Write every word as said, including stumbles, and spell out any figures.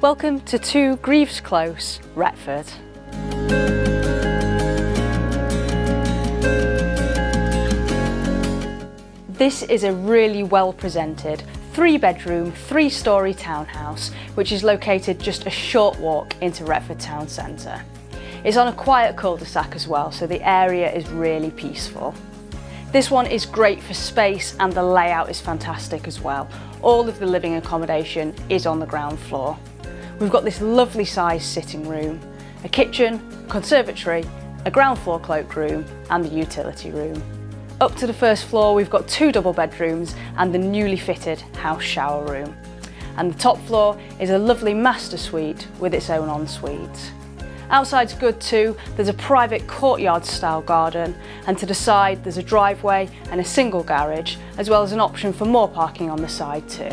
Welcome to two Grieves Close, Retford. This is a really well presented, three bedroom, three storey townhouse, which is located just a short walk into Retford town centre. It's on a quiet cul-de-sac as well, so the area is really peaceful. This one is great for space and the layout is fantastic as well. All of the living accommodation is on the ground floor. We've got this lovely sized sitting room, a kitchen, conservatory, a ground floor cloakroom and the utility room. Up to the first floor we've got two double bedrooms and the newly fitted house shower room. And the top floor is a lovely master suite with its own ensuite. Outside's good too, there's a private courtyard style garden, and to the side there's a driveway and a single garage, as well as an option for more parking on the side too.